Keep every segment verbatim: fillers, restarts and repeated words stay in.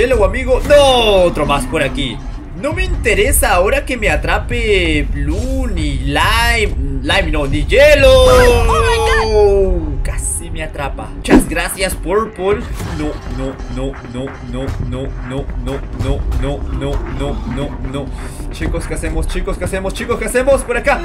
Yellow, amigo. ¡No! Otro más por aquí. No me interesa ahora que me atrape Blue, ni Lime. Lime no, ni Yellow. Oh, oh, casi me atrapa. Muchas gracias, Purple. No, no, no, no, no, no, no, no, no, no, no, no, no, no. Chicos, ¿qué hacemos? Chicos, ¿qué hacemos? Chicos, ¿qué hacemos? Por acá.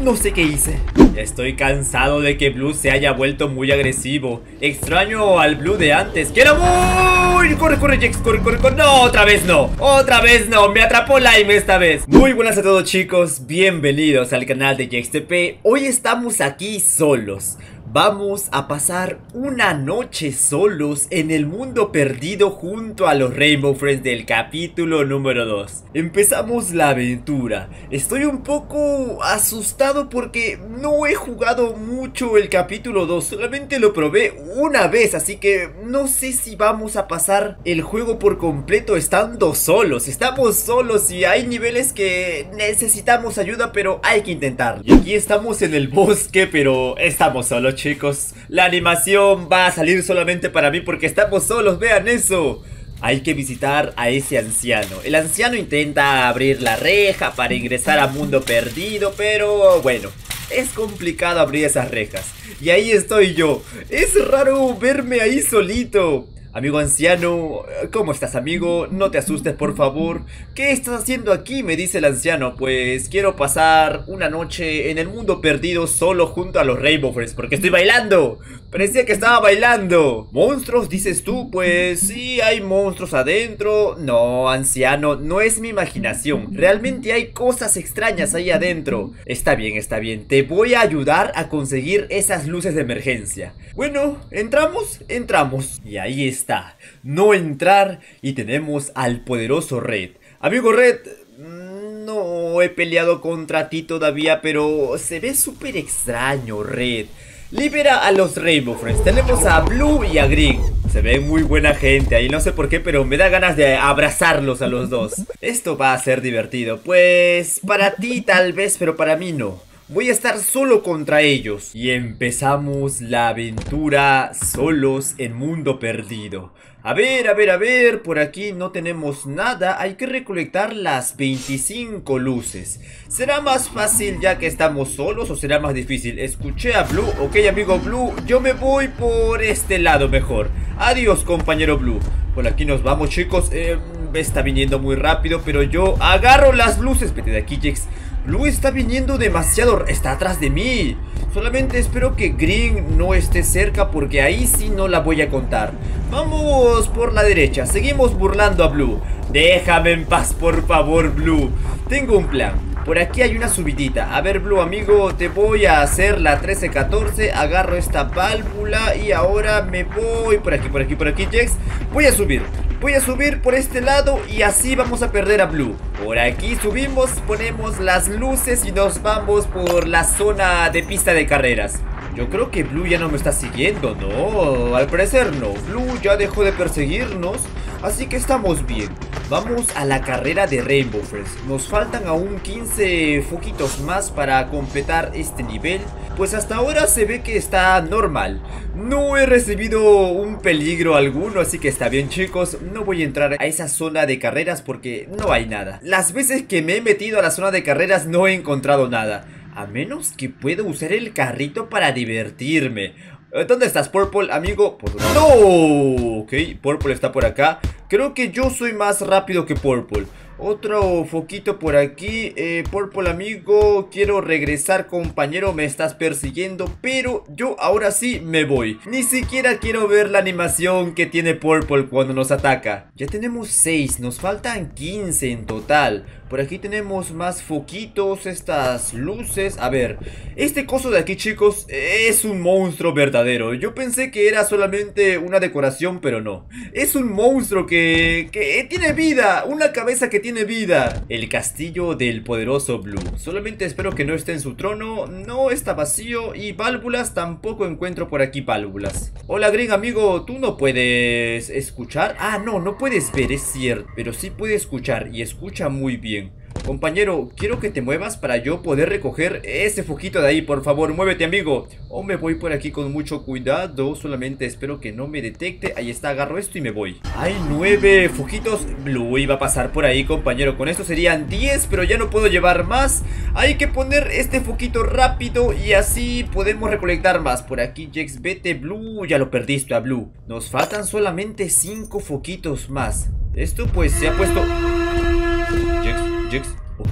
No sé qué hice. Estoy cansado de que Blue se haya vuelto muy agresivo. Extraño al Blue de antes. ¡Quiero muy! ¡Corre, corre, Jex! ¡Corre, corre, corre! ¡No! ¡Otra vez no! ¡Otra vez no! ¡Me atrapó Lime esta vez! Muy buenas a todos, chicos. Bienvenidos al canal de JehxTp. Hoy estamos aquí solos. Vamos a pasar una noche solos en el mundo perdido junto a los Rainbow Friends del capítulo número dos. Empezamos la aventura. Estoy un poco asustado porque no he jugado mucho el capítulo dos. Solamente lo probé una vez, así que no sé si vamos a pasar el juego por completo estando solos. Estamos solos y hay niveles que necesitamos ayuda, pero hay que intentarlo. Y aquí estamos en el bosque, pero estamos solos, chicos. Chicos, la animación va a salir solamente para mí porque estamos solos, vean eso. Hay que visitar a ese anciano. El anciano intenta abrir la reja para ingresar a Mundo Perdido, pero bueno, es complicado abrir esas rejas. Y ahí estoy yo. Es raro verme ahí solito. Amigo anciano, ¿cómo estás, amigo? No te asustes, por favor. ¿Qué estás haciendo aquí? Me dice el anciano. Pues quiero pasar una noche en el mundo perdido solo junto a los Rainbow Friends, porque estoy bailando. Parecía que estaba bailando. ¿Monstruos, dices tú? Pues sí, hay monstruos adentro. No, anciano, no es mi imaginación. Realmente hay cosas extrañas ahí adentro. Está bien, está bien. Te voy a ayudar a conseguir esas luces de emergencia. Bueno, ¿entramos? Entramos. Y ahí está. Está. No entrar y tenemos al poderoso Red. Amigo Red, no he peleado contra ti todavía, pero se ve súper extraño, Red. Libera a los Rainbow Friends. Tenemos a Blue y a Green. Se ven muy buena gente ahí, no sé por qué, pero me da ganas de abrazarlos a los dos. Esto va a ser divertido. Pues para ti tal vez, pero para mí no. Voy a estar solo contra ellos. Y empezamos la aventura solos en Mundo Perdido. A ver, a ver, a ver. Por aquí no tenemos nada. Hay que recolectar las veinticinco luces. ¿Será más fácil ya que estamos solos o será más difícil? Escuché a Blue. Ok, amigo Blue, yo me voy por este lado mejor. Adiós, compañero Blue. Por aquí nos vamos, chicos. Eh, está viniendo muy rápido, pero yo agarro las luces. Vete de aquí, Jex. Blue está viniendo demasiado, está atrás de mí. Solamente espero que Green no esté cerca porque ahí sí no la voy a contar. Vamos por la derecha, seguimos burlando a Blue. Déjame en paz, por favor, Blue. Tengo un plan. Por aquí hay una subidita. A ver, Blue, amigo, te voy a hacer la trece catorce. Agarro esta válvula y ahora me voy por aquí, por aquí, por aquí, Jex. Voy a subir. Voy a subir por este lado y así vamos a perder a Blue. Por aquí subimos, ponemos las luces y nos vamos por la zona de pista de carreras. Yo creo que Blue ya no me está siguiendo, ¿no? Al parecer no. Blue ya dejó de perseguirnos, así que estamos bien. Vamos a la carrera de Rainbow Friends. Nos faltan aún quince foquitos más para completar este nivel. Pues hasta ahora se ve que está normal. No he recibido un peligro alguno, así que está bien, chicos. No voy a entrar a esa zona de carreras porque no hay nada. Las veces que me he metido a la zona de carreras no he encontrado nada. A menos que pueda usar el carrito para divertirme. ¿Dónde estás, Purple, amigo? ¡No! Ok, Purple está por acá. Creo que yo soy más rápido que Purple. Otro foquito por aquí. eh, Purple, amigo, quiero regresar, compañero. Me estás persiguiendo, pero yo ahora sí me voy. Ni siquiera quiero ver la animación que tiene Purple cuando nos ataca. Ya tenemos seis, nos faltan quince en total. Por aquí tenemos más foquitos, estas luces. A ver, este coso de aquí, chicos, es un monstruo verdadero. Yo pensé que era solamente una decoración, pero no. Es un monstruo que, que tiene vida, una cabeza que tiene vida. El castillo del poderoso Blue. Solamente espero que no esté en su trono. No, está vacío. Y válvulas, tampoco encuentro por aquí válvulas. Hola, Green, amigo, ¿tú no puedes escuchar? Ah, no, no puedes ver, es cierto. Pero sí puede escuchar y escucha muy bien. Compañero, quiero que te muevas para yo poder recoger ese foquito de ahí. Por favor, muévete, amigo. O me voy por aquí con mucho cuidado. Solamente espero que no me detecte. Ahí está, agarro esto y me voy. Hay nueve foquitos. Blue iba a pasar por ahí, compañero. Con esto serían diez, pero ya no puedo llevar más. Hay que poner este foquito rápido y así podemos recolectar más. Por aquí, Jex, vete. Blue, ya lo perdiste a Blue. Nos faltan solamente cinco foquitos más. Esto pues se ha puesto... Jex. Jex, ok,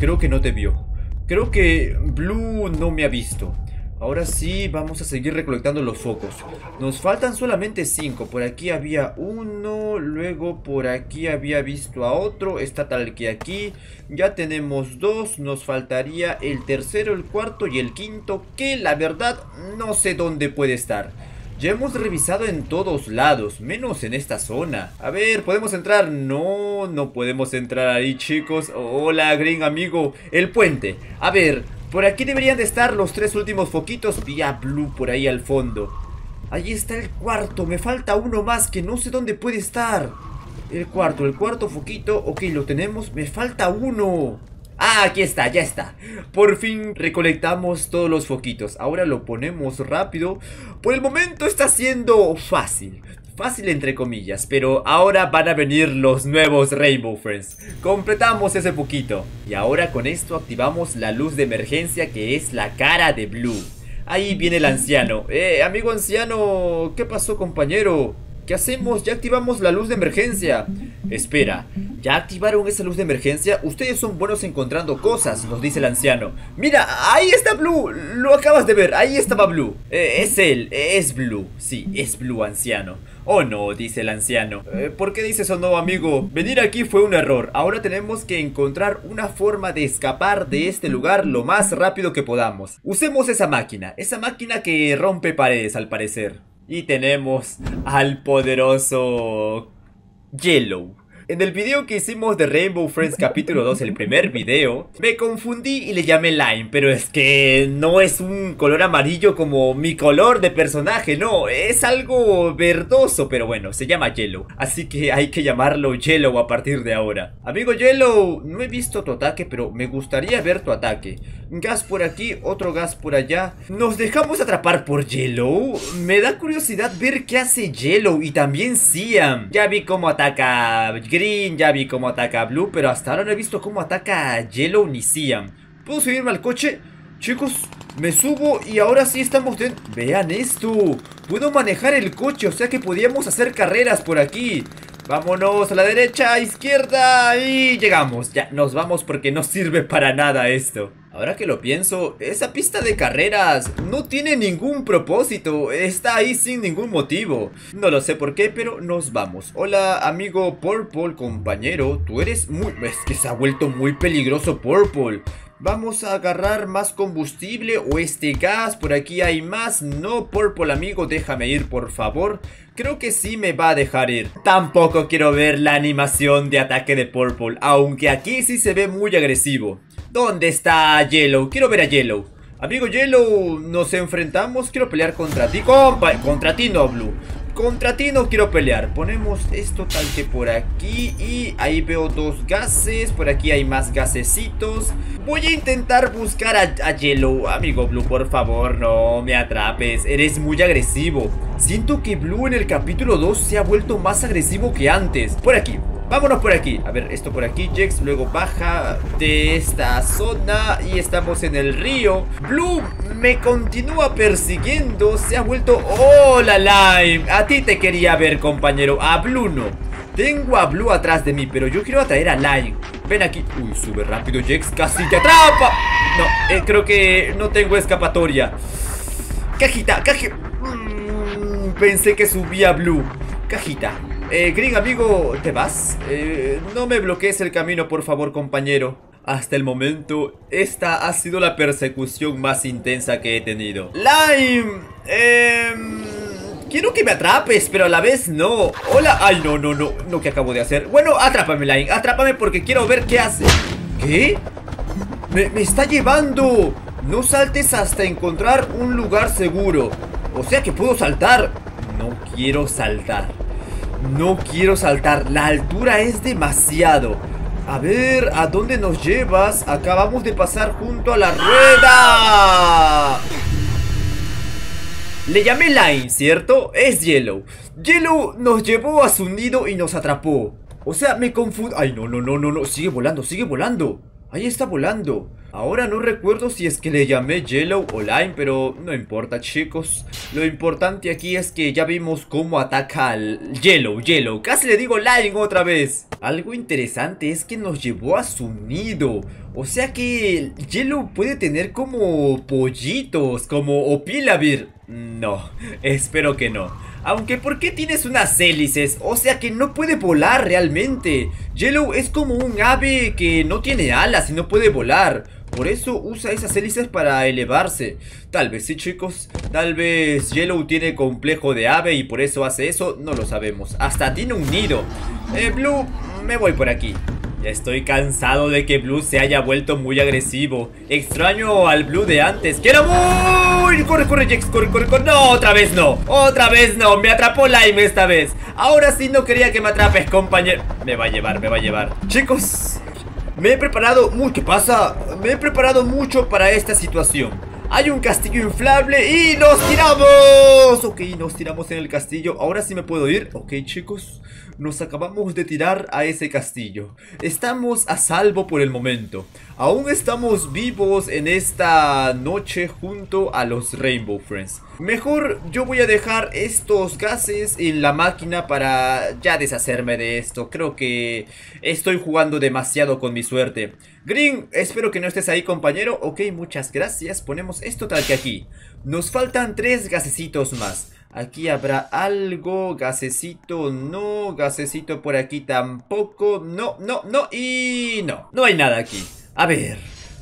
creo que no te vio. Creo que Blue no me ha visto. Ahora sí, vamos a seguir recolectando los focos. Nos faltan solamente cinco. Por aquí había uno. Luego por aquí había visto a otro. Está tal que aquí. Ya tenemos dos. Nos faltaría el tercero, el cuarto y el quinto, que la verdad no sé dónde puede estar. Ya hemos revisado en todos lados, menos en esta zona. A ver, ¿podemos entrar? No, no podemos entrar ahí, chicos. Hola, Green amigo. El puente. A ver, por aquí deberían de estar los tres últimos foquitos. Vi a Blue por ahí al fondo. Ahí está el cuarto. Me falta uno más que no sé dónde puede estar. El cuarto, el cuarto foquito. Ok, lo tenemos. Me falta uno. Ah, aquí está, ya está. Por fin recolectamos todos los foquitos. Ahora lo ponemos rápido. Por el momento está siendo fácil. Fácil entre comillas. Pero ahora van a venir los nuevos Rainbow Friends. Completamos ese foquito. Y ahora con esto activamos la luz de emergencia, que es la cara de Blue. Ahí viene el anciano. Eh, amigo anciano, ¿qué pasó, compañero? ¿Qué hacemos? Ya activamos la luz de emergencia. Espera, ¿ya activaron esa luz de emergencia? Ustedes son buenos encontrando cosas, nos dice el anciano. Mira, ahí está Blue, lo acabas de ver, ahí estaba Blue. eh, Es él, es Blue, sí, es Blue, anciano. Oh no, dice el anciano. eh, ¿Por qué dices eso, no, amigo? Venir aquí fue un error. Ahora tenemos que encontrar una forma de escapar de este lugar lo más rápido que podamos. Usemos esa máquina, esa máquina que rompe paredes al parecer. Y tenemos al poderoso Yellow. En el video que hicimos de Rainbow Friends capítulo dos, el primer video, me confundí y le llamé Lime. Pero es que no es un color amarillo como mi color de personaje, no, es algo verdoso. Pero bueno, se llama Yellow, así que hay que llamarlo Yellow a partir de ahora. Amigo Yellow, no he visto tu ataque, pero me gustaría ver tu ataque. Gas por aquí, otro gas por allá. ¿Nos dejamos atrapar por Yellow? Me da curiosidad ver qué hace Yellow y también Cyan. Ya vi cómo ataca Green, ya vi cómo ataca Blue, pero hasta ahora no he visto cómo ataca a Yellow ni Cyan. ¿Puedo subirme al coche? Chicos, me subo y ahora sí estamos dentro. Vean esto, puedo manejar el coche, o sea que podíamos hacer carreras por aquí. Vámonos a la derecha, a izquierda y llegamos. Ya, nos vamos porque no sirve para nada esto. Ahora que lo pienso, esa pista de carreras no tiene ningún propósito. Está ahí sin ningún motivo. No lo sé por qué, pero nos vamos. Hola, amigo Purple, compañero. Tú eres muy... Es que se ha vuelto muy peligroso Purple. Vamos a agarrar más combustible o este gas. Por aquí hay más. No, Purple, amigo, déjame ir, por favor. Creo que sí me va a dejar ir. Tampoco quiero ver la animación de ataque de Purple, aunque aquí sí se ve muy agresivo. ¿Dónde está Yellow? Quiero ver a Yellow. Amigo Yellow, nos enfrentamos. Quiero pelear contra ti. Compa, contra ti no, Blue. Contra ti no quiero pelear. Ponemos esto tal que por aquí. Y ahí veo dos gases. Por aquí hay más gasecitos. Voy a intentar buscar a, a Yellow. Amigo Blue, por favor, no me atrapes. Eres muy agresivo. Siento que Blue en el capítulo dos se ha vuelto más agresivo que antes. Por aquí. Vámonos por aquí. A ver, esto por aquí, Jex. Luego baja de esta zona y estamos en el río. Blue me continúa persiguiendo. Se ha vuelto... ¡Hola, Lime! A ti te quería ver, compañero. A Blue no. Tengo a Blue atrás de mí, pero yo quiero atraer a Lime. Ven aquí. Uy, sube rápido, Jex. Casi te atrapa. No, eh, creo que no tengo escapatoria. Cajita, cajita. Mm, pensé que subía Blue. Cajita. Eh, Green, amigo, ¿te vas? Eh, no me bloquees el camino, por favor, compañero. Hasta el momento, esta ha sido la persecución más intensa que he tenido. Lime, eh, quiero que me atrapes, pero a la vez no. Hola, ay, no, no, no, no, ¿qué acabo de hacer? Bueno, atrápame, Lime, atrápame porque quiero ver qué hace. ¿Qué? Me, me está llevando. No saltes hasta encontrar un lugar seguro. O sea que puedo saltar. No quiero saltar. No quiero saltar, la altura es demasiado. A ver, ¿a dónde nos llevas? Acabamos de pasar junto a la rueda. Le llamé Line, ¿cierto? Es Yellow. Yellow nos llevó a su nido y nos atrapó. O sea, me confundo. Ay, no, no, no, no, no. Sigue volando, sigue volando. Ahí está volando. Ahora no recuerdo si es que le llamé Yellow o Lime, pero no importa, chicos. Lo importante aquí es que ya vimos cómo ataca al Yellow, Yellow. Casi le digo Lime otra vez. Algo interesante es que nos llevó a su nido. O sea que Yellow puede tener como pollitos, como Opilabir. No, espero que no. Aunque, ¿por qué tienes unas hélices? O sea que no puede volar realmente. Yellow es como un ave que no tiene alas y no puede volar. Por eso usa esas hélices para elevarse. Tal vez sí, chicos. Tal vez Yellow tiene complejo de ave y por eso hace eso. No lo sabemos. Hasta tiene un nido. Eh, Blue, me voy por aquí. Ya estoy cansado de que Blue se haya vuelto muy agresivo. Extraño al Blue de antes. ¡Quiero muy! ¡Corre, corre, Jex! ¡Corre, corre, corre! ¡No! ¡Otra vez no! ¡Otra vez no! ¡Me atrapó Lime esta vez! Ahora sí no quería que me atrapes, compañero. Me va a llevar, me va a llevar. Chicos, me he preparado mucho. ¿Qué pasa? Me he preparado mucho para esta situación. Hay un castillo inflable y nos tiramos. Ok, nos tiramos en el castillo. Ahora sí me puedo ir. Ok, chicos, nos acabamos de tirar a ese castillo. Estamos a salvo por el momento. Aún estamos vivos en esta noche junto a los Rainbow Friends. Mejor yo voy a dejar estos gases en la máquina para ya deshacerme de esto. Creo que estoy jugando demasiado con mi suerte. Green, espero que no estés ahí, compañero. Ok, muchas gracias. Ponemos esto tal que aquí. Nos faltan tres gasecitos más. Aquí habrá algo. Gasecito no. Gasecito por aquí tampoco. No, no, no y no. No hay nada aquí. A ver,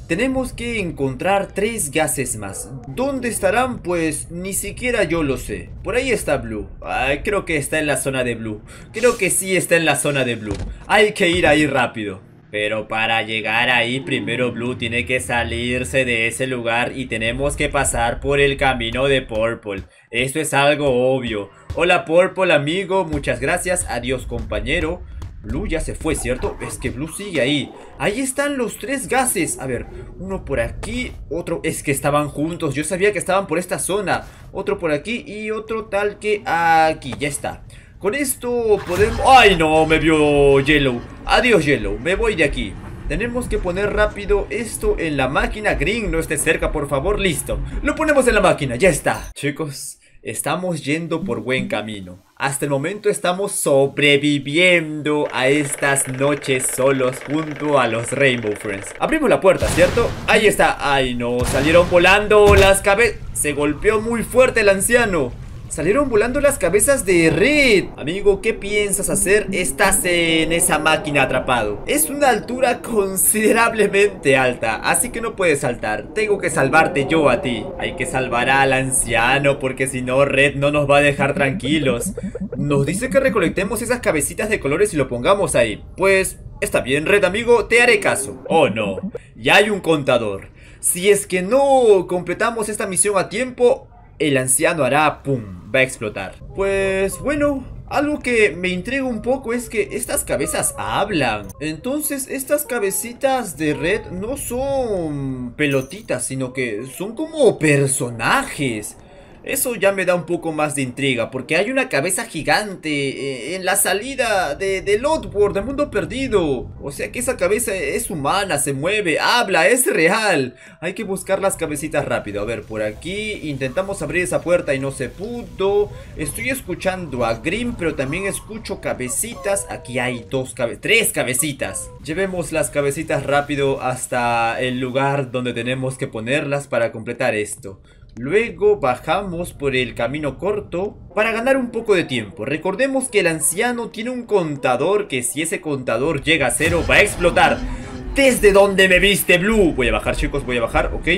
tenemos que encontrar tres gases más. ¿Dónde estarán? Pues ni siquiera yo lo sé. Por ahí está Blue. Ay, creo que está en la zona de Blue. Creo que sí está en la zona de Blue. Hay que ir ahí rápido. Pero para llegar ahí, primero Blue tiene que salirse de ese lugar y tenemos que pasar por el camino de Purple. Esto es algo obvio. Hola Purple, amigo, muchas gracias. Adiós, compañero. Blue ya se fue, ¿cierto? Es que Blue sigue ahí. Ahí están los tres gases. A ver, uno por aquí, otro... Es que estaban juntos, yo sabía que estaban por esta zona. Otro por aquí y otro tal que aquí, ya está. Con esto podemos... ¡Ay, no! Me vio Yellow. Adiós, Yellow. Me voy de aquí. Tenemos que poner rápido esto en la máquina. Green, no esté cerca, por favor. Listo. Lo ponemos en la máquina. Ya está. Chicos, estamos yendo por buen camino. Hasta el momento estamos sobreviviendo a estas noches solos junto a los Rainbow Friends. Abrimos la puerta, ¿cierto? Ahí está. ¡Ay, no! Salieron volando las cabezas. Se golpeó muy fuerte el anciano. Salieron volando las cabezas de Red. Amigo, ¿qué piensas hacer? Estás en esa máquina atrapado. Es una altura considerablemente alta, así que no puedes saltar. Tengo que salvarte yo a ti. Hay que salvar al anciano, porque si no Red no nos va a dejar tranquilos. Nos dice que recolectemos esas cabecitas de colores y lo pongamos ahí. Pues está bien, Red amigo, te haré caso. Oh no, ya hay un contador. Si es que no completamos esta misión a tiempo, el anciano hará pum, va a explotar. Pues bueno, algo que me intriga un poco es que estas cabezas hablan. Entonces estas cabecitas de Red no son pelotitas, sino que son como personajes. Eso ya me da un poco más de intriga, porque hay una cabeza gigante en la salida de, de Outworld, del Mundo Perdido. O sea que esa cabeza es humana, se mueve, habla, es real. Hay que buscar las cabecitas rápido. A ver, por aquí intentamos abrir esa puerta y no se pudo. Estoy escuchando a Green, pero también escucho cabecitas. Aquí hay dos cabecitas, tres cabecitas. Llevemos las cabecitas rápido hasta el lugar donde tenemos que ponerlas para completar esto. Luego bajamos por el camino corto para ganar un poco de tiempo. Recordemos que el anciano tiene un contador que si ese contador llega a cero va a explotar. ¿Desde dónde me viste, Blue? Voy a bajar, chicos, voy a bajar, ok.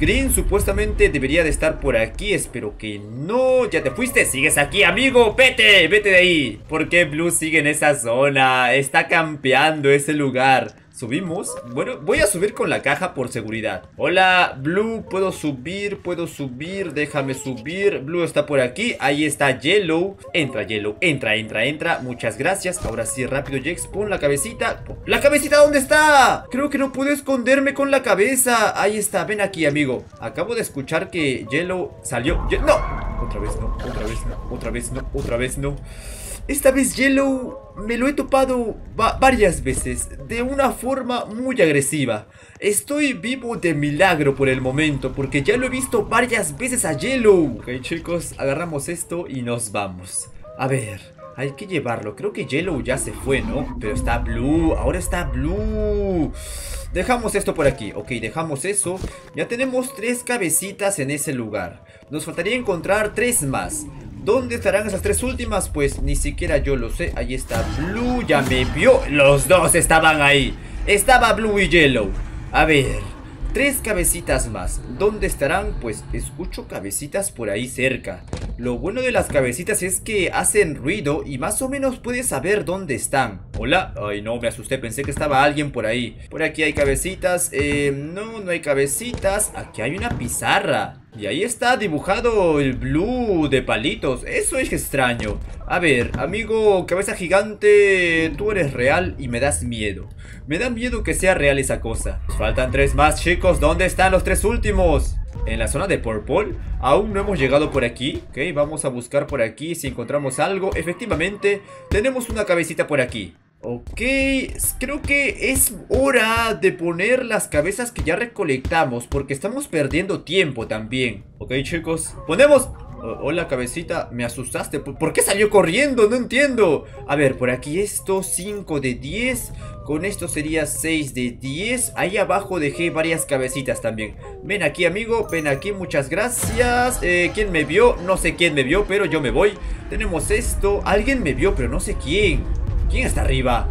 Green supuestamente debería de estar por aquí. Espero que no. Ya te fuiste, sigues aquí, amigo. Vete, vete de ahí. ¿Por qué Blue sigue en esa zona? Está campeando ese lugar. Subimos. Bueno, voy a subir con la caja por seguridad. Hola, Blue, puedo subir, puedo subir, déjame subir. Blue está por aquí, ahí está Yellow. Entra, Yellow, entra, entra, entra. Muchas gracias, ahora sí, rápido, Jex. Pon la cabecita, la cabecita, ¿dónde está? Creo que no puedo esconderme con la cabeza. Ahí está, ven aquí, amigo. Acabo de escuchar que Yellow salió. Ye- No, otra vez no, otra vez no, otra vez no, otra vez no. Esta vez Yellow me lo he topado va varias veces de una forma muy agresiva. Estoy vivo de milagro por el momento porque ya lo he visto varias veces a Yellow. Ok, chicos, agarramos esto y nos vamos. A ver... hay que llevarlo, creo que Yellow ya se fue, ¿no? Pero está Blue, ahora está Blue. Dejamos esto por aquí, ok, dejamos eso. Ya tenemos tres cabecitas en ese lugar. Nos faltaría encontrar tres más. ¿Dónde estarán esas tres últimas? Pues ni siquiera yo lo sé, ahí está Blue, ya me vio. Los dos estaban ahí, estaba Blue y Yellow. A ver, tres cabecitas más, ¿dónde estarán? Pues escucho cabecitas por ahí cerca. Lo bueno de las cabecitas es que hacen ruido y más o menos puedes saber dónde están. Hola, ay no, me asusté, pensé que estaba alguien por ahí. Por aquí hay cabecitas, eh, no, no hay cabecitas. Aquí hay una pizarra y ahí está dibujado el Blue de palitos, eso es extraño. A ver, amigo cabeza gigante, tú eres real y me das miedo. Me da miedo que sea real esa cosa. Faltan tres más, chicos, ¿dónde están los tres últimos? En la zona de Purple, aún no hemos llegado por aquí. Ok, vamos a buscar por aquí si encontramos algo. Efectivamente, tenemos una cabecita por aquí. Ok, creo que es hora de poner las cabezas que ya recolectamos porque estamos perdiendo tiempo también. Ok, chicos, ponemos... Hola, cabecita, me asustaste. ¿Por qué salió corriendo? No entiendo. A ver, por aquí esto, cinco de diez. Con esto sería seis de diez. Ahí abajo dejé varias cabecitas también. Ven aquí, amigo, ven aquí, muchas gracias. eh, ¿Quién me vio? No sé quién me vio, pero yo me voy. Tenemos esto, alguien me vio, pero no sé quién. ¿Quién está arriba?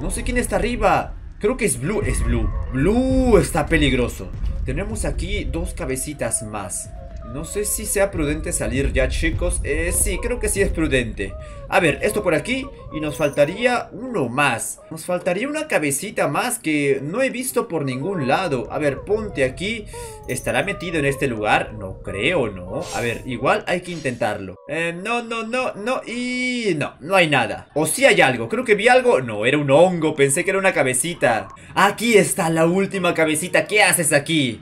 No sé quién está arriba. Creo que es Blue, es Blue. Blue está peligroso. Tenemos aquí dos cabecitas más. No sé si sea prudente salir ya, chicos. Eh, sí, creo que sí es prudente. A ver, esto por aquí. Y nos faltaría uno más. Nos faltaría una cabecita más que no he visto por ningún lado. A ver, ponte aquí. ¿Estará metido en este lugar? No creo, ¿no? A ver, igual hay que intentarlo. Eh, no, no, no, no. Y no, no hay nada. O sí hay algo. Creo que vi algo. No, era un hongo. Pensé que era una cabecita. Aquí está la última cabecita. ¿Qué haces aquí?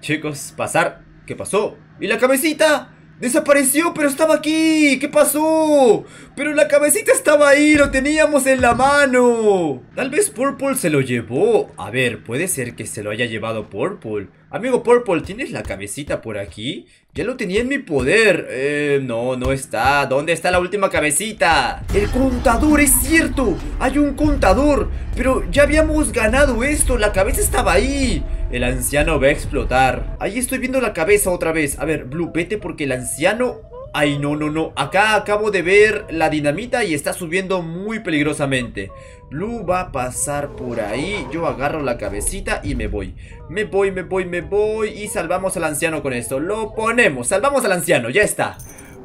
Chicos, pasar. ¿Qué pasó? ¿Y la cabecita? Desapareció, pero estaba aquí. ¿Qué pasó? Pero la cabecita estaba ahí, lo teníamos en la mano. Tal vez Purple se lo llevó. A ver, puede ser que se lo haya llevado Purple. Amigo Purple, ¿tienes la cabecita por aquí? Ya lo tenía en mi poder. Eh, no, no está. ¿Dónde está la última cabecita? El contador, es cierto. Hay un contador. Pero ya habíamos ganado esto. La cabeza estaba ahí. El anciano va a explotar. Ahí estoy viendo la cabeza otra vez. A ver, Blue, vete porque el anciano... Ay, no, no, no. Acá acabo de ver la dinamita y está subiendo muy peligrosamente. Blue va a pasar por ahí. Yo agarro la cabecita y me voy. Me voy, me voy, me voy. Y salvamos al anciano con esto. Lo ponemos. Salvamos al anciano. Ya está.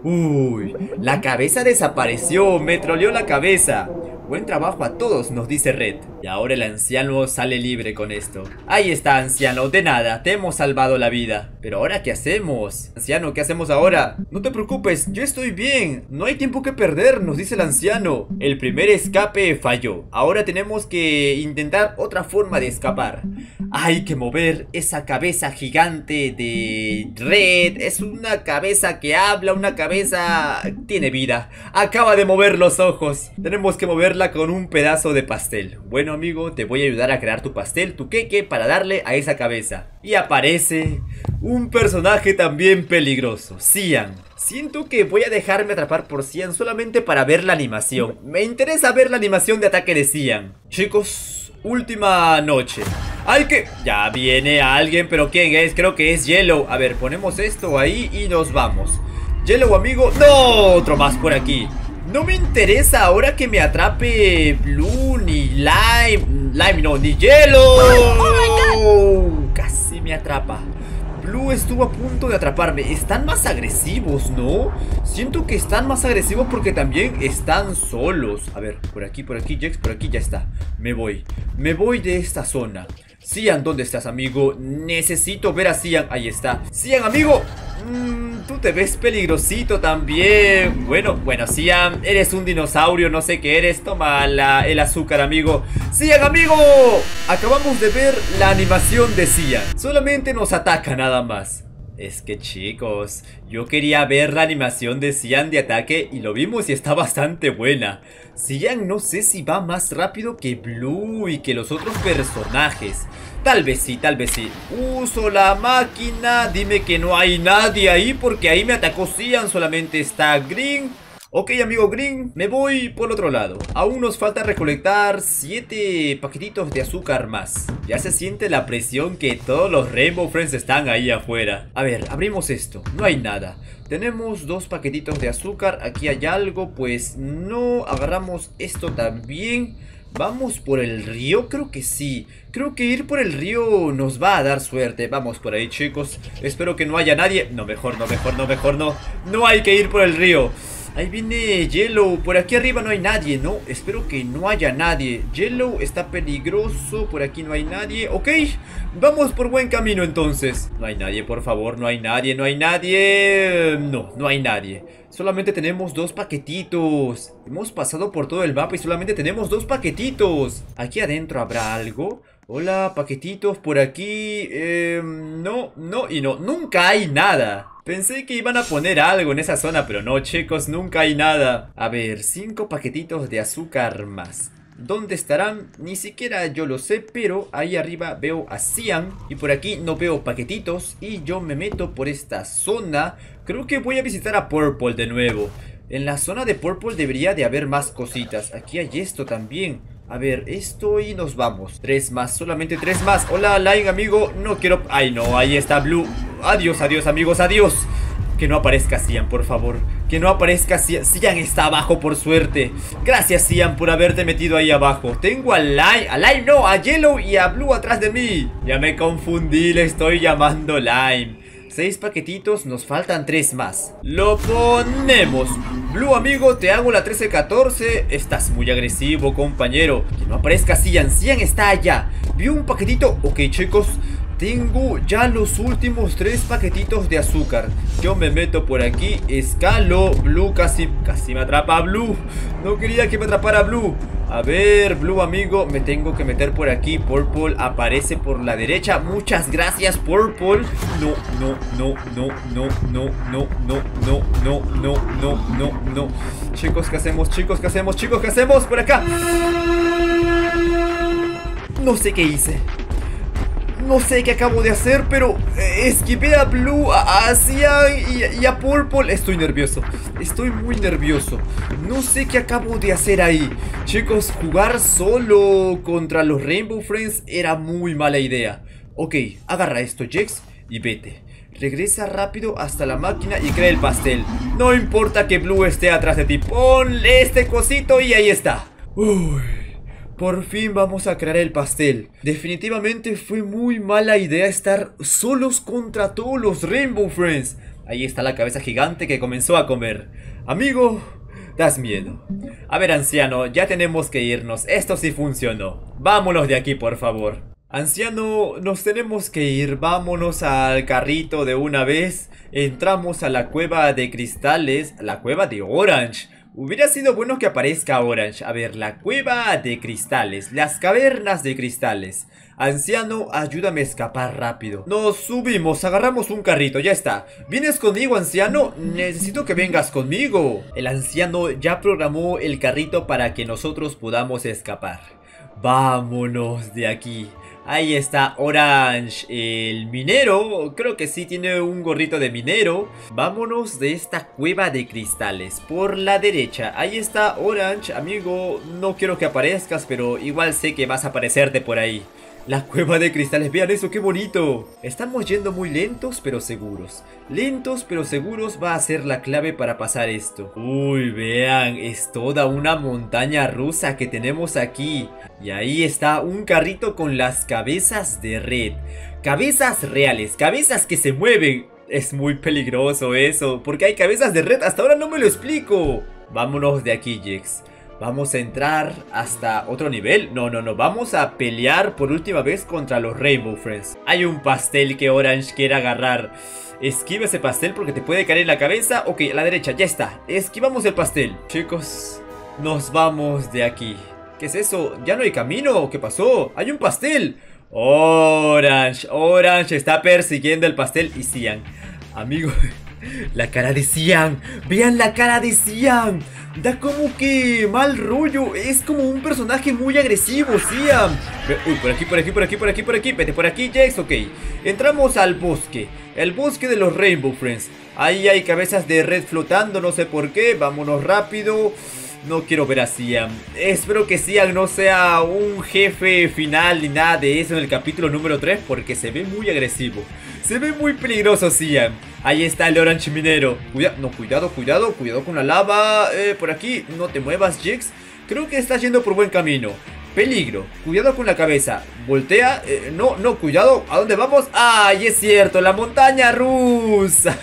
Uy, la cabeza desapareció. Me troleó la cabeza. Buen trabajo a todos, nos dice Red. Y ahora el anciano sale libre con esto. Ahí está, anciano, de nada, te hemos salvado la vida. Pero ahora, ¿qué hacemos? Anciano, ¿qué hacemos ahora? No te preocupes, yo estoy bien. No hay tiempo que perder, nos dice el anciano. El primer escape falló. Ahora tenemos que intentar otra forma de escapar. Hay que mover esa cabeza gigante de Red. Es una cabeza que habla, una cabeza... tiene vida. Acaba de mover los ojos. Tenemos que mover con un pedazo de pastel. Bueno, amigo, te voy a ayudar a crear tu pastel, tu queque, para darle a esa cabeza. Y aparece un personaje también peligroso, Cyan. Siento que voy a dejarme atrapar por Cyan solamente para ver la animación. Me interesa ver la animación de ataque de Cyan. Chicos, última noche. Hay que... ya viene alguien, pero ¿quién es? Creo que es Yellow. A ver, ponemos esto ahí y nos vamos. Yellow, amigo. ¡No! Otro más por aquí. No me interesa ahora que me atrape Blue, ni Lime, Lime no, ni Yellow. Oh, oh my God. Casi me atrapa. Blue estuvo a punto de atraparme. Están más agresivos, ¿no? Siento que están más agresivos porque también están solos. A ver, por aquí, por aquí, Jex, por aquí, ya está. Me voy, me voy de esta zona. Cyan, ¿dónde estás, amigo? Necesito ver a Cyan, ahí está Cyan, amigo. Mmm, tú te ves peligrosito también. Bueno, bueno, Cyan, eres un dinosaurio, no sé qué eres. Toma la, el azúcar, amigo. Cyan, amigo, acabamos de ver la animación de Cyan. Solamente nos ataca, nada más. Es que, chicos, yo quería ver la animación de Cyan de ataque y lo vimos y está bastante buena. Cyan no sé si va más rápido que Blue y que los otros personajes. Tal vez sí, tal vez sí. Uso la máquina, dime que no hay nadie ahí porque ahí me atacó Cyan, solamente está Green. Ok, amigo Green, me voy por el otro lado. Aún nos falta recolectar siete paquetitos de azúcar más. Ya se siente la presión que todos los Rainbow Friends están ahí afuera. A ver, abrimos esto, no hay nada. Tenemos dos paquetitos de azúcar, aquí hay algo, pues no. Agarramos esto también. ¿Vamos por el río? Creo que sí. Creo que ir por el río nos va a dar suerte. Vamos por ahí, chicos. Espero que no haya nadie. No, mejor no, mejor no, mejor no. No hay que ir por el río. Ahí viene Yellow. Por aquí arriba no hay nadie, ¿no? Espero que no haya nadie. Yellow está peligroso. Por aquí no hay nadie. Ok, vamos por buen camino entonces. No hay nadie, por favor. No hay nadie, no hay nadie. No, no hay nadie. Solamente tenemos dos paquetitos. Hemos pasado por todo el mapa y solamente tenemos dos paquetitos. Aquí adentro habrá algo. Hola, paquetitos por aquí. Eh, no, no y no. Nunca hay nada. Pensé que iban a poner algo en esa zona, pero no, chicos, nunca hay nada. A ver, cinco paquetitos de azúcar más. ¿Dónde estarán? Ni siquiera yo lo sé, pero ahí arriba veo a Cyan. Y por aquí no veo paquetitos. Y yo me meto por esta zona. Creo que voy a visitar a Purple de nuevo. En la zona de Purple debería de haber más cositas. Aquí hay esto también. A ver, esto y nos vamos. Tres más, solamente tres más. Hola, like, amigo. No quiero... Ay, no, ahí está Blue. Adiós, adiós, amigos, adiós. Que no aparezca Cyan, por favor. Que no aparezca Cyan. Cyan está abajo, por suerte. Gracias, Cyan, por haberte metido ahí abajo. Tengo a Lime, a Lime no, a Yellow y a Blue atrás de mí. Ya me confundí, le estoy llamando Lime. Seis paquetitos, nos faltan tres más. Lo ponemos. Blue, amigo, te hago la trece catorce. Estás muy agresivo, compañero. Que no aparezca Cyan, Cyan está allá. ¿Vio un paquetito? Ok, chicos, tengo ya los últimos tres paquetitos de azúcar. Yo me meto por aquí, escalo. Blue casi, casi me atrapa a Blue. No quería que me atrapara Blue. A ver, Blue, amigo, me tengo que meter por aquí. Purple aparece por la derecha. Muchas gracias, Purple. No, no, no, no, no, no, no, no, no, no, no, no, no, no. Chicos, ¿qué hacemos? Chicos, ¿qué hacemos? Chicos, ¿qué hacemos? Por acá. No sé qué hice. No sé qué acabo de hacer, pero esquivé a Blue, a Cyan y, y a Purple. Estoy nervioso, estoy muy nervioso. No sé qué acabo de hacer ahí. Chicos, jugar solo contra los Rainbow Friends era muy mala idea. Ok, agarra esto, Jex, y vete. Regresa rápido hasta la máquina y crea el pastel. No importa que Blue esté atrás de ti. Ponle este cosito y ahí está. Uy. Por fin vamos a crear el pastel. Definitivamente fue muy mala idea estar solos contra todos los Rainbow Friends. Ahí está la cabeza gigante que comenzó a comer. Amigo, das miedo. A ver, anciano, ya tenemos que irnos. Esto sí funcionó. Vámonos de aquí, por favor. Anciano, nos tenemos que ir. Vámonos al carrito de una vez. Entramos a la cueva de cristales. La cueva de Orange. Hubiera sido bueno que aparezca Orange. A ver, la cueva de cristales. Las cavernas de cristales. Anciano, ayúdame a escapar rápido. Nos subimos, agarramos un carrito, ya está. ¿Vienes conmigo, anciano? Necesito que vengas conmigo. El anciano ya programó el carrito para que nosotros podamos escapar. Vámonos de aquí. Ahí está Orange, el minero. Creo que sí, tiene un gorrito de minero. Vámonos de esta cueva de cristales, por la derecha. Ahí está Orange, amigo. No quiero que aparezcas, pero igual sé que vas a aparecerte por ahí. La cueva de cristales, vean eso, qué bonito. Estamos yendo muy lentos pero seguros. Lentos pero seguros va a ser la clave para pasar esto. Uy, vean, es toda una montaña rusa que tenemos aquí. Y ahí está un carrito con las cabezas de red. Cabezas reales, cabezas que se mueven. Es muy peligroso eso, porque hay cabezas de red, hasta ahora no me lo explico. Vámonos de aquí, Jex. Vamos a entrar hasta otro nivel. No, no, no, vamos a pelear por última vez contra los Rainbow Friends. Hay un pastel que Orange quiere agarrar. Esquiva ese pastel porque te puede caer en la cabeza. Ok, a la derecha, ya está. Esquivamos el pastel. Chicos, nos vamos de aquí. ¿Qué es eso? ¿Ya no hay camino? ¿Qué pasó? ¡Hay un pastel! Orange, Orange está persiguiendo el pastel. Y Cyan, amigo... La cara de Cyan, vean la cara de Cyan. Da como que mal rollo. Es como un personaje muy agresivo, Cyan. Uy, por aquí, por aquí, por aquí, por aquí, por aquí. Vete por aquí, Jex, ok. Entramos al bosque, el bosque de los Rainbow Friends. Ahí hay cabezas de red flotando, no sé por qué. Vámonos rápido. No quiero ver a Cyan. Espero que Cyan no sea un jefe final ni nada de eso en el capítulo número tres, porque se ve muy agresivo. Se ve muy peligroso Cyan. Ahí está el Orange minero. Cuidado, no, cuidado, cuidado, cuidado con la lava. eh, Por aquí, no te muevas, Jex. Creo que estás yendo por buen camino. Peligro, cuidado con la cabeza. Voltea, eh, no, no, cuidado. ¿A dónde vamos? ¡Ay, es cierto! La montaña rusa.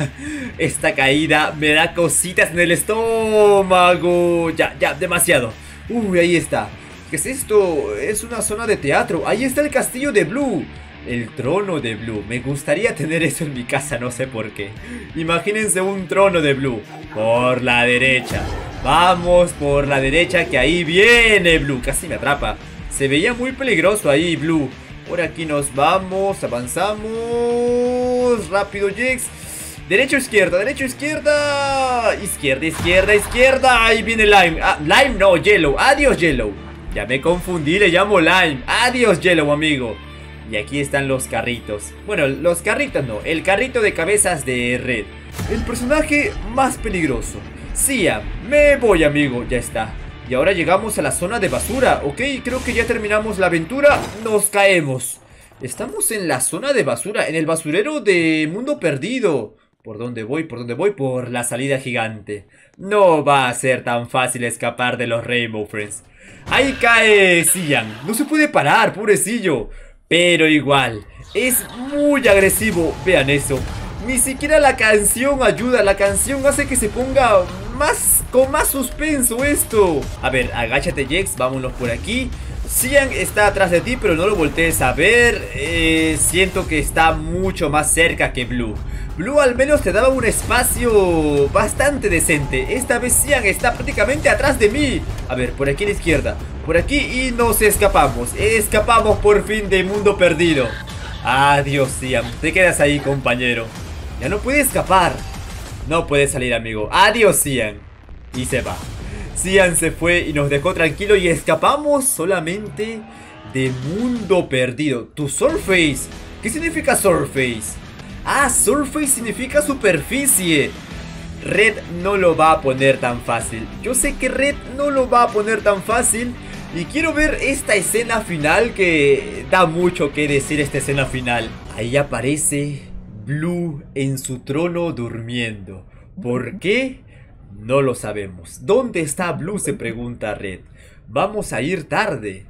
Esta caída me da cositas en el estómago. Ya, ya, demasiado. Uy, ahí está. ¿Qué es esto? Es una zona de teatro. Ahí está el castillo de Blue. El trono de Blue, me gustaría tener eso en mi casa, no sé por qué. Imagínense un trono de Blue. Por la derecha, vamos por la derecha que ahí viene Blue, casi me atrapa. Se veía muy peligroso ahí Blue. Por aquí nos vamos, avanzamos. Rápido Jex. Derecho, izquierda, derecho, izquierda. Izquierda, izquierda, izquierda. Ahí viene Lime, ah, Lime no, Yellow. Adiós Yellow, ya me confundí, le llamo Lime. Adiós Yellow amigo. Y aquí están los carritos. Bueno, los carritos no, el carrito de cabezas de red. El personaje más peligroso. Cyan, me voy amigo, ya está. Y ahora llegamos a la zona de basura. Ok, creo que ya terminamos la aventura. Nos caemos. Estamos en la zona de basura, en el basurero de Mundo Perdido. ¿Por dónde voy? ¿Por dónde voy? Por la salida gigante. No va a ser tan fácil escapar de los Rainbow Friends. Ahí cae Cyan. No se puede parar, pobrecillo. Pero igual, es muy agresivo, vean eso. Ni siquiera la canción ayuda, la canción hace que se ponga más, con más suspenso esto. A ver, agáchate Jex, vámonos por aquí. Cyan está atrás de ti, pero no lo voltees a ver. eh, Siento que está mucho más cerca que Blue. Blue al menos te daba un espacio bastante decente. Esta vez Cyan está prácticamente atrás de mí. A ver, por aquí a la izquierda. Por aquí y nos escapamos. Escapamos por fin de Mundo Perdido. Adiós Cyan, te quedas ahí compañero. Ya no puede escapar. No puede salir amigo. Adiós Cyan. Y se va. Cyan se fue y nos dejó tranquilo y escapamos solamente de Mundo Perdido. Tu Surface. ¿Qué significa Surface? Ah, Surface significa superficie. Red no lo va a poner tan fácil. Yo sé que Red no lo va a poner tan fácil. Y quiero ver esta escena final, que da mucho que decir esta escena final. Ahí aparece Blue en su trono durmiendo. ¿Por qué? No lo sabemos. ¿Dónde está Blue? Se pregunta Red. Vamos a ir tarde.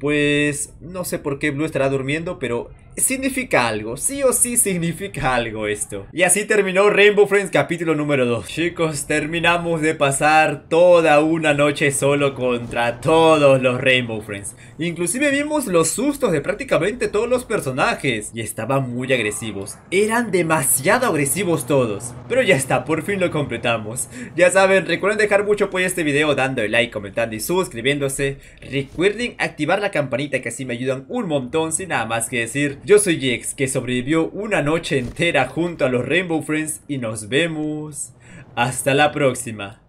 Pues no sé por qué Blue estará durmiendo, pero significa algo, sí o sí significa algo esto. Y así terminó Rainbow Friends capítulo número dos. Chicos, terminamos de pasar toda una noche solo contra todos los Rainbow Friends. Inclusive vimos los sustos de prácticamente todos los personajes. Y estaban muy agresivos, eran demasiado agresivos todos. Pero ya está, por fin lo completamos. Ya saben, recuerden dejar mucho apoyo a este video dando el like, comentando y suscribiéndose. Recuerden activar la campanita que así me ayudan un montón. Sin nada más que decir, yo soy Jex, que sobrevivió una noche entera junto a los Rainbow Friends y nos vemos hasta la próxima.